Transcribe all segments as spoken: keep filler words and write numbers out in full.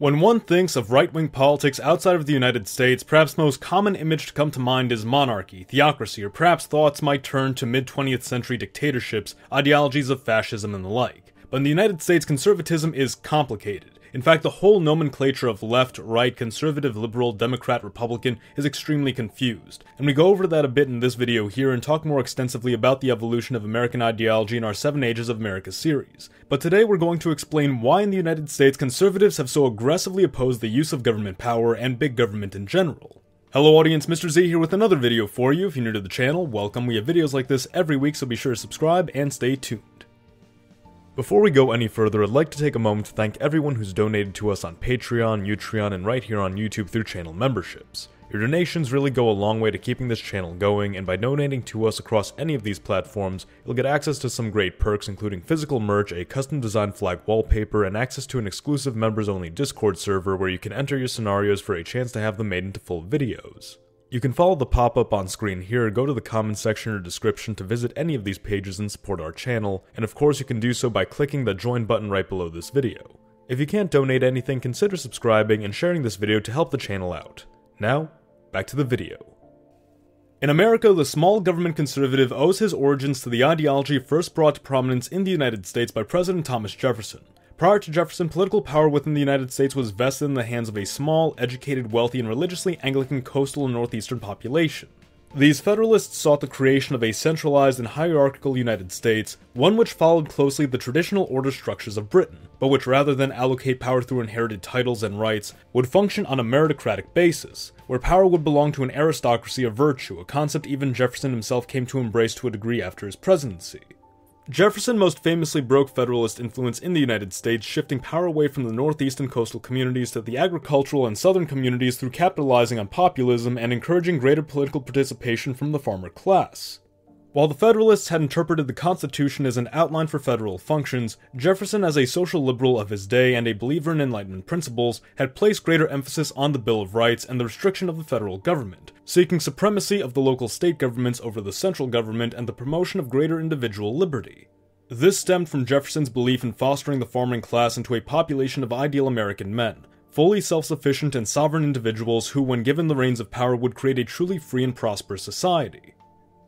When one thinks of right-wing politics outside of the United States, perhaps the most common image to come to mind is monarchy, theocracy, or perhaps thoughts might turn to mid-twentieth century dictatorships, ideologies of fascism, and the like. But in the United States, conservatism is complicated. In fact, the whole nomenclature of left, right, conservative, liberal, Democrat, Republican is extremely confused, and we go over that a bit in this video here and talk more extensively about the evolution of American ideology in our Seven Ages of America series. But today we're going to explain why in the United States conservatives have so aggressively opposed the use of government power and big government in general. Hello audience, Mister Z here with another video for you. If you're new to the channel, welcome. We have videos like this every week, so be sure to subscribe and stay tuned. Before we go any further, I'd like to take a moment to thank everyone who's donated to us on Patreon, UTREON, and right here on YouTube through channel memberships. Your donations really go a long way to keeping this channel going, and by donating to us across any of these platforms, you'll get access to some great perks including physical merch, a custom-designed flag wallpaper, and access to an exclusive members-only Discord server where you can enter your scenarios for a chance to have them made into full videos. You can follow the pop-up on screen here, or go to the comments section or description to visit any of these pages and support our channel, and of course you can do so by clicking the join button right below this video. If you can't donate anything, consider subscribing and sharing this video to help the channel out. Now, back to the video. In America, the small government conservative owes his origins to the ideology first brought to prominence in the United States by President Thomas Jefferson. Prior to Jefferson, political power within the United States was vested in the hands of a small, educated, wealthy, and religiously Anglican coastal and northeastern population. These Federalists sought the creation of a centralized and hierarchical United States, one which followed closely the traditional order structures of Britain, but which rather than allocate power through inherited titles and rights, would function on a meritocratic basis, where power would belong to an aristocracy of virtue, a concept even Jefferson himself came to embrace to a degree after his presidency. Jefferson most famously broke Federalist influence in the United States, shifting power away from the Northeast and coastal communities to the agricultural and southern communities through capitalizing on populism and encouraging greater political participation from the farmer class. While the Federalists had interpreted the Constitution as an outline for federal functions, Jefferson, as a social liberal of his day and a believer in Enlightenment principles, had placed greater emphasis on the Bill of Rights and the restriction of the federal government, seeking supremacy of the local state governments over the central government and the promotion of greater individual liberty. This stemmed from Jefferson's belief in fostering the farming class into a population of ideal American men, fully self-sufficient and sovereign individuals who, when given the reins of power, would create a truly free and prosperous society.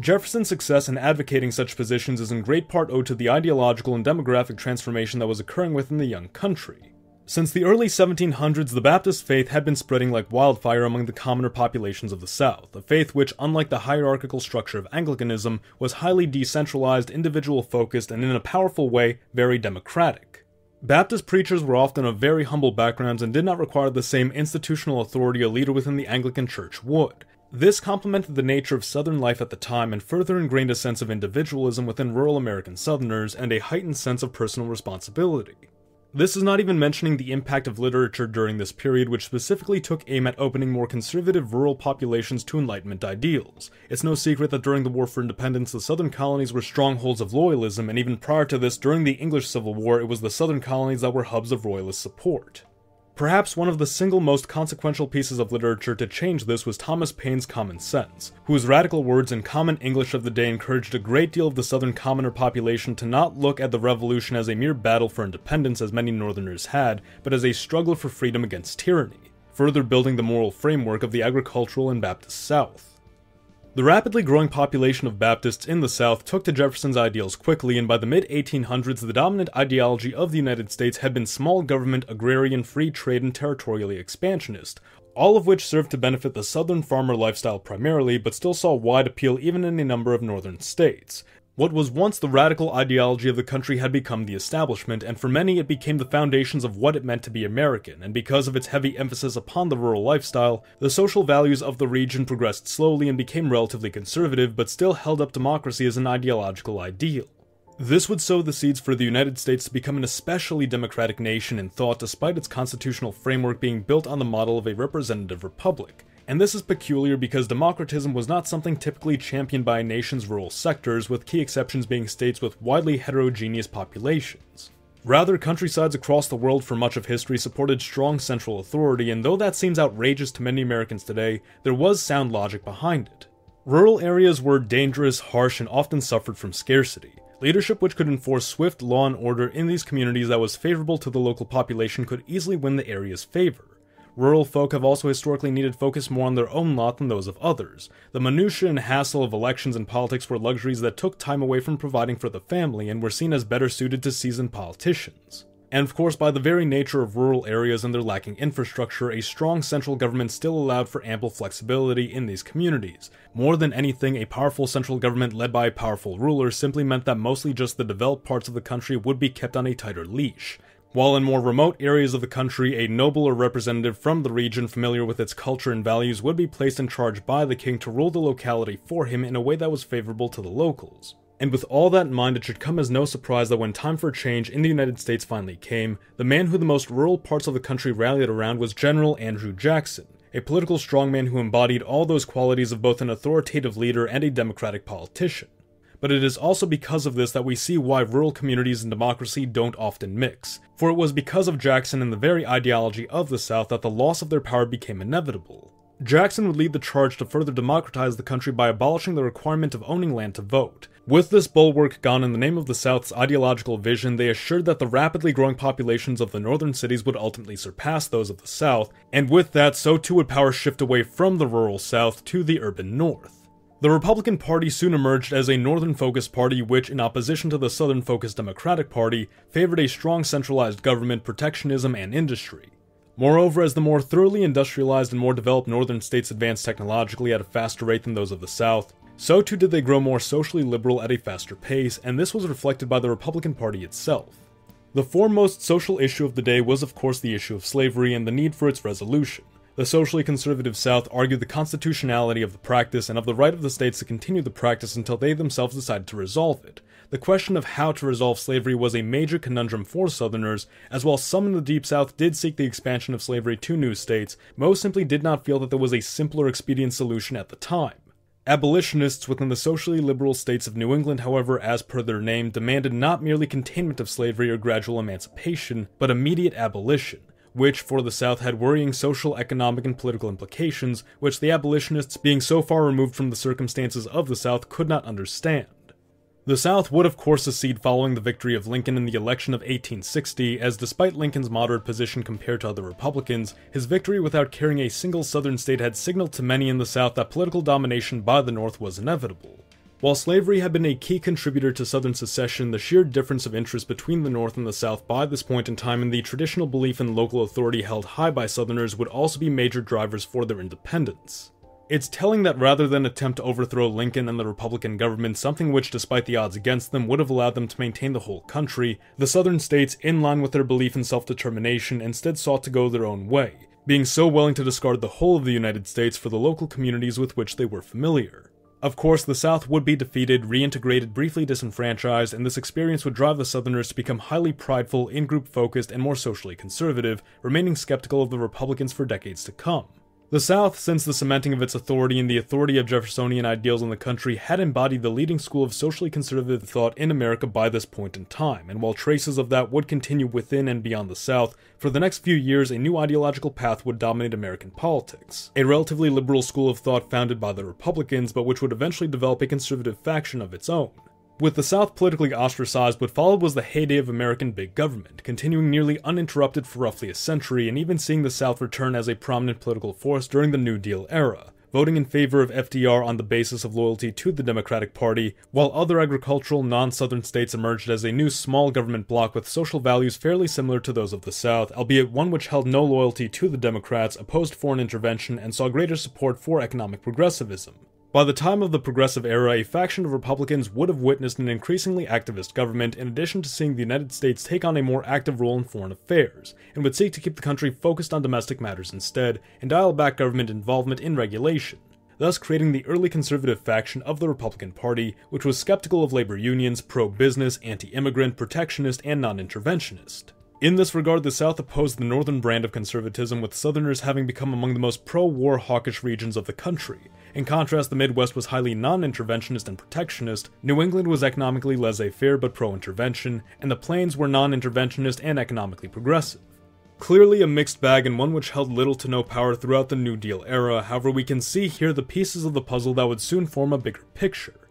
Jefferson's success in advocating such positions is in great part owed to the ideological and demographic transformation that was occurring within the young country. Since the early seventeen hundreds, the Baptist faith had been spreading like wildfire among the commoner populations of the South, a faith which, unlike the hierarchical structure of Anglicanism, was highly decentralized, individual-focused, and in a powerful way, very democratic. Baptist preachers were often of very humble backgrounds and did not require the same institutional authority a leader within the Anglican Church would. This complemented the nature of Southern life at the time and further ingrained a sense of individualism within rural American Southerners and a heightened sense of personal responsibility. This is not even mentioning the impact of literature during this period, which specifically took aim at opening more conservative rural populations to Enlightenment ideals. It's no secret that during the War for Independence, the Southern colonies were strongholds of Loyalism, and even prior to this, during the English Civil War, it was the Southern colonies that were hubs of Royalist support. Perhaps one of the single most consequential pieces of literature to change this was Thomas Paine's Common Sense, whose radical words in common English of the day encouraged a great deal of the Southern commoner population to not look at the Revolution as a mere battle for independence as many Northerners had, but as a struggle for freedom against tyranny, further building the moral framework of the agricultural and Baptist South. The rapidly growing population of Baptists in the South took to Jefferson's ideals quickly, and by the mid eighteen hundreds, the dominant ideology of the United States had been small government, agrarian, free trade, and territorially expansionist, all of which served to benefit the Southern farmer lifestyle primarily, but still saw wide appeal even in a number of northern states. What was once the radical ideology of the country had become the establishment, and for many it became the foundations of what it meant to be American, and because of its heavy emphasis upon the rural lifestyle, the social values of the region progressed slowly and became relatively conservative, but still held up democracy as an ideological ideal. This would sow the seeds for the United States to become an especially democratic nation in thought, despite its constitutional framework being built on the model of a representative republic. And this is peculiar because democratism was not something typically championed by a nation's rural sectors, with key exceptions being states with widely heterogeneous populations. Rather, countrysides across the world for much of history supported strong central authority, and though that seems outrageous to many Americans today, there was sound logic behind it. Rural areas were dangerous, harsh, and often suffered from scarcity. Leadership which could enforce swift law and order in these communities that was favorable to the local population could easily win the area's favor. Rural folk have also historically needed focus more on their own lot than those of others. The minutiae and hassle of elections and politics were luxuries that took time away from providing for the family and were seen as better suited to seasoned politicians. And of course, by the very nature of rural areas and their lacking infrastructure, a strong central government still allowed for ample flexibility in these communities. More than anything, a powerful central government led by a powerful ruler simply meant that mostly just the developed parts of the country would be kept on a tighter leash. While in more remote areas of the country, a noble or representative from the region familiar with its culture and values would be placed in charge by the king to rule the locality for him in a way that was favorable to the locals. And with all that in mind, it should come as no surprise that when time for change in the United States finally came, the man who the most rural parts of the country rallied around was General Andrew Jackson, a political strongman who embodied all those qualities of both an authoritative leader and a democratic politician. But it is also because of this that we see why rural communities and democracy don't often mix, for it was because of Jackson and the very ideology of the South that the loss of their power became inevitable. Jackson would lead the charge to further democratize the country by abolishing the requirement of owning land to vote. With this bulwark gone in the name of the South's ideological vision, they assured that the rapidly growing populations of the northern cities would ultimately surpass those of the South, and with that, so too would power shift away from the rural South to the urban North. The Republican Party soon emerged as a northern-focused party which, in opposition to the southern-focused Democratic Party, favored a strong centralized government, protectionism, and industry. Moreover, as the more thoroughly industrialized and more developed northern states advanced technologically at a faster rate than those of the South, so too did they grow more socially liberal at a faster pace, and this was reflected by the Republican Party itself. The foremost social issue of the day was of course the issue of slavery and the need for its resolution. The socially conservative South argued the constitutionality of the practice and of the right of the states to continue the practice until they themselves decided to resolve it. The question of how to resolve slavery was a major conundrum for Southerners, as while some in the Deep South did seek the expansion of slavery to new states, most simply did not feel that there was a simpler expedient solution at the time. Abolitionists within the socially liberal states of New England, however, as per their name, demanded not merely containment of slavery or gradual emancipation, but immediate abolition, which for the South had worrying social, economic, and political implications, which the abolitionists, being so far removed from the circumstances of the South, could not understand. The South would of course secede following the victory of Lincoln in the election of eighteen sixty, as despite Lincoln's moderate position compared to other Republicans, his victory without carrying a single Southern state had signaled to many in the South that political domination by the North was inevitable. While slavery had been a key contributor to Southern secession, the sheer difference of interest between the North and the South by this point in time and the traditional belief in local authority held high by Southerners would also be major drivers for their independence. It's telling that rather than attempt to overthrow Lincoln and the Republican government, something which despite the odds against them would have allowed them to maintain the whole country, the Southern states, in line with their belief in self-determination, instead sought to go their own way, being so willing to discard the whole of the United States for the local communities with which they were familiar. Of course, the South would be defeated, reintegrated, briefly disenfranchised, and this experience would drive the Southerners to become highly prideful, in-group focused, and more socially conservative, remaining skeptical of the Republicans for decades to come. The South, since the cementing of its authority and the authority of Jeffersonian ideals in the country, had embodied the leading school of socially conservative thought in America by this point in time, and while traces of that would continue within and beyond the South, for the next few years a new ideological path would dominate American politics. A relatively liberal school of thought founded by the Republicans, but which would eventually develop a conservative faction of its own. With the South politically ostracized, what followed was the heyday of American big government, continuing nearly uninterrupted for roughly a century, and even seeing the South return as a prominent political force during the New Deal era, voting in favor of F D R on the basis of loyalty to the Democratic Party, while other agricultural, non-Southern states emerged as a new small government bloc with social values fairly similar to those of the South, albeit one which held no loyalty to the Democrats, opposed foreign intervention, and saw greater support for economic progressivism. By the time of the Progressive Era, a faction of Republicans would have witnessed an increasingly activist government in addition to seeing the United States take on a more active role in foreign affairs, and would seek to keep the country focused on domestic matters instead, and dial back government involvement in regulation, thus creating the early conservative faction of the Republican Party, which was skeptical of labor unions, pro-business, anti-immigrant, protectionist, and non-interventionist. In this regard, the South opposed the northern brand of conservatism, with Southerners having become among the most pro-war hawkish regions of the country. In contrast, the Midwest was highly non-interventionist and protectionist, New England was economically laissez-faire but pro-intervention, and the Plains were non-interventionist and economically progressive. Clearly a mixed bag and one which held little to no power throughout the New Deal era, however we can see here the pieces of the puzzle that would soon form a bigger picture.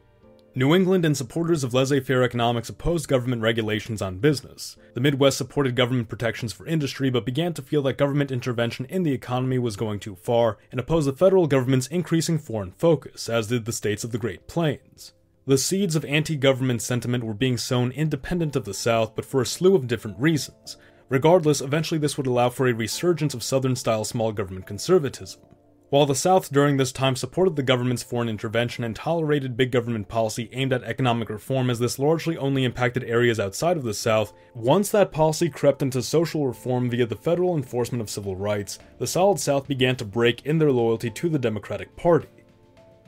New England and supporters of laissez-faire economics opposed government regulations on business. The Midwest supported government protections for industry but began to feel that government intervention in the economy was going too far and opposed the federal government's increasing foreign focus, as did the states of the Great Plains. The seeds of anti-government sentiment were being sown independent of the South but for a slew of different reasons. Regardless, eventually this would allow for a resurgence of Southern-style small government conservatism. While the South during this time supported the government's foreign intervention and tolerated big government policy aimed at economic reform, as this largely only impacted areas outside of the South, once that policy crept into social reform via the federal enforcement of civil rights, the Solid South began to break in their loyalty to the Democratic Party.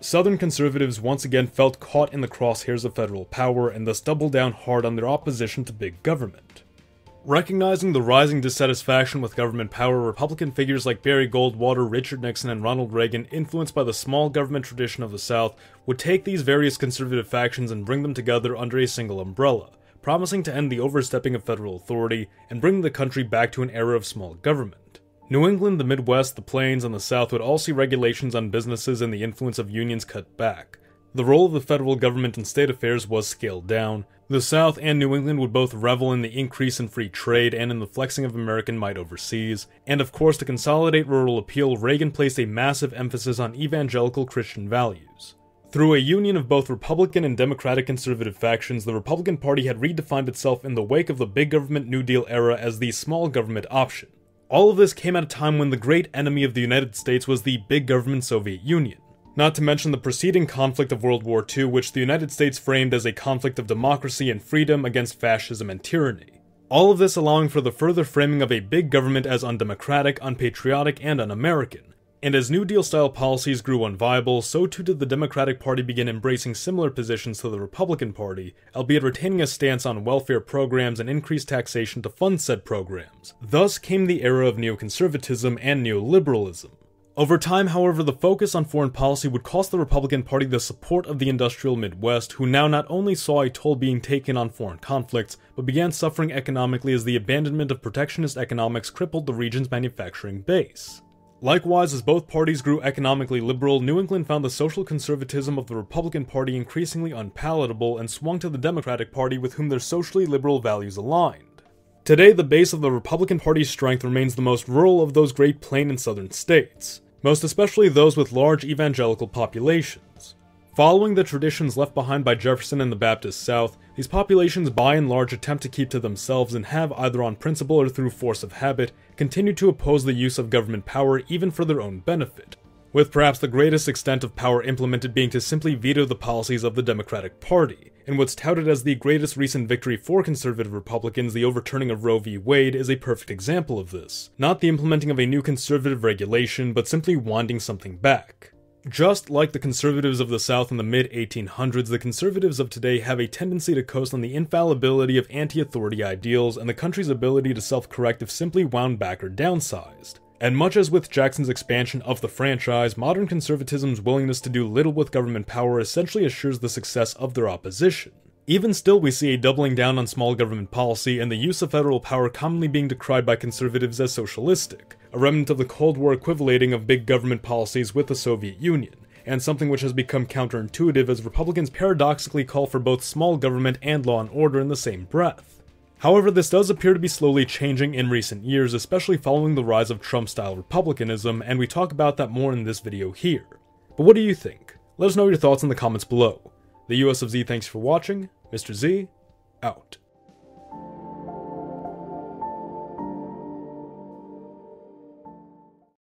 Southern conservatives once again felt caught in the crosshairs of federal power and thus doubled down hard on their opposition to big government. Recognizing the rising dissatisfaction with government power, Republican figures like Barry Goldwater, Richard Nixon, and Ronald Reagan, influenced by the small government tradition of the South, would take these various conservative factions and bring them together under a single umbrella, promising to end the overstepping of federal authority and bring the country back to an era of small government. New England, the Midwest, the Plains, and the South would all see regulations on businesses and the influence of unions cut back. The role of the federal government in state affairs was scaled down. The South and New England would both revel in the increase in free trade and in the flexing of American might overseas. And of course, to consolidate rural appeal, Reagan placed a massive emphasis on evangelical Christian values. Through a union of both Republican and Democratic conservative factions, the Republican Party had redefined itself in the wake of the big government New Deal era as the small government option. All of this came at a time when the great enemy of the United States was the big government Soviet Union. Not to mention the preceding conflict of World War Two, which the United States framed as a conflict of democracy and freedom against fascism and tyranny. All of this allowing for the further framing of a big government as undemocratic, unpatriotic, and un-American. And as New Deal-style policies grew unviable, so too did the Democratic Party begin embracing similar positions to the Republican Party, albeit retaining a stance on welfare programs and increased taxation to fund said programs. Thus came the era of neoconservatism and neoliberalism. Over time, however, the focus on foreign policy would cost the Republican Party the support of the industrial Midwest, who now not only saw a toll being taken on foreign conflicts, but began suffering economically as the abandonment of protectionist economics crippled the region's manufacturing base. Likewise, as both parties grew economically liberal, New England found the social conservatism of the Republican Party increasingly unpalatable and swung to the Democratic Party, with whom their socially liberal values aligned. Today, the base of the Republican Party's strength remains the most rural of those Great Plains and Southern states, most especially those with large evangelical populations. Following the traditions left behind by Jefferson and the Baptist South, these populations by and large attempt to keep to themselves and have, either on principle or through force of habit, continued to oppose the use of government power even for their own benefit, with perhaps the greatest extent of power implemented being to simply veto the policies of the Democratic Party. And what's touted as the greatest recent victory for conservative Republicans, the overturning of Roe versus Wade, is a perfect example of this. Not the implementing of a new conservative regulation, but simply winding something back. Just like the conservatives of the South in the mid eighteen hundreds, the conservatives of today have a tendency to coast on the infallibility of anti-authority ideals and the country's ability to self-correct if simply wound back or downsized. And much as with Jackson's expansion of the franchise, modern conservatism's willingness to do little with government power essentially assures the success of their opposition. Even still, we see a doubling down on small government policy and the use of federal power commonly being decried by conservatives as socialistic, a remnant of the Cold War equivalating of big government policies with the Soviet Union, and something which has become counterintuitive as Republicans paradoxically call for both small government and law and order in the same breath. However, this does appear to be slowly changing in recent years, especially following the rise of Trump-style Republicanism, and we talk about that more in this video here. But what do you think? Let us know your thoughts in the comments below. The U S of Z thanks for watching. Mister Z, out.